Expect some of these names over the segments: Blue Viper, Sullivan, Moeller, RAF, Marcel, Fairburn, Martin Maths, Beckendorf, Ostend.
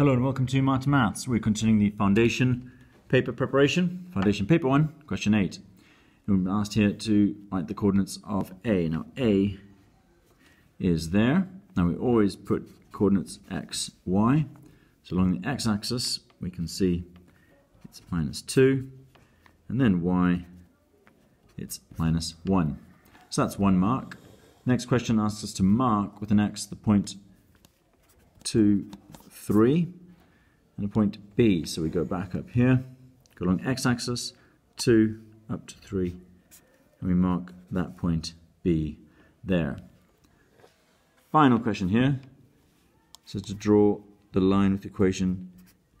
Hello and welcome to Martin Maths. We're continuing the foundation paper preparation. Foundation paper 1, question 8. And we're asked here to write the coordinates of A. Now A is there. Now we always put coordinates x, y. So along the x-axis we can see it's minus 2. And then y, it's minus 1. So that's one mark. Next question asks us to mark with an x the point 2, 3 and a point B. So we go back up here, go along x-axis, 2 up to 3, and we mark that point B there. Final question here says to draw the line with the equation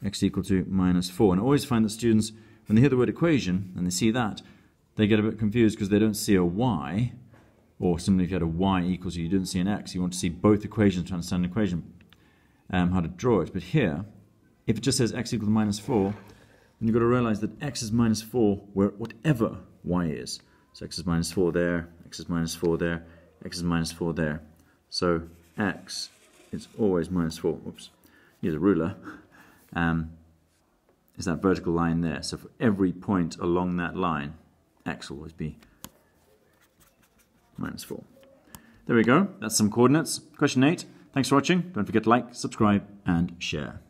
x equal to minus 4. And I always find that students, when they hear the word equation and they see that, they get a bit confused because they don't see a y, or similarly if you had a y equals you didn't see an x, you want to see both equations to understand an equation. How to draw it. But here, if it just says x equals minus 4, then you've got to realize that x is minus 4 whatever y is. So x is minus 4 there, x is minus 4 there, x is minus 4 there. So x is always minus 4. Oops, use a ruler. Is that vertical line there. So for every point along that line, x will always be minus 4. There we go. That's some coordinates. Question 8. Thanks for watching. Don't forget to like, subscribe, and share.